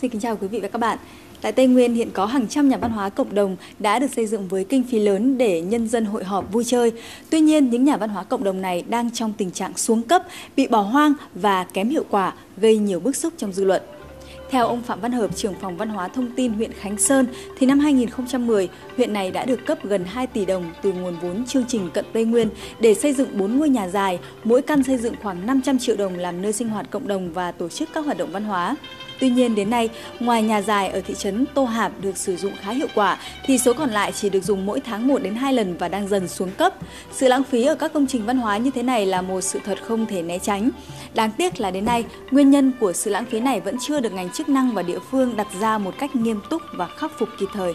Xin kính chào quý vị và các bạn. Tại Tây Nguyên hiện có hàng trăm nhà văn hóa cộng đồng đã được xây dựng với kinh phí lớn để nhân dân hội họp vui chơi. Tuy nhiên, những nhà văn hóa cộng đồng này đang trong tình trạng xuống cấp, bị bỏ hoang và kém hiệu quả, gây nhiều bức xúc trong dư luận. Theo ông Phạm Văn Hợp, trưởng phòng văn hóa thông tin huyện Khánh Sơn, thì năm 2010, huyện này đã được cấp gần 2 tỷ đồng từ nguồn vốn chương trình Cận Tây Nguyên để xây dựng 4 ngôi nhà dài, mỗi căn xây dựng khoảng 500 triệu đồng làm nơi sinh hoạt cộng đồng và tổ chức các hoạt động văn hóa. Tuy nhiên đến nay, ngoài nhà dài ở thị trấn Tô Hạp được sử dụng khá hiệu quả, thì số còn lại chỉ được dùng mỗi tháng 1 đến 2 lần và đang dần xuống cấp. Sự lãng phí ở các công trình văn hóa như thế này là một sự thật không thể né tránh. Đáng tiếc là đến nay, nguyên nhân của sự lãng phí này vẫn chưa được ngành chức năng và địa phương đặt ra một cách nghiêm túc và khắc phục kịp thời.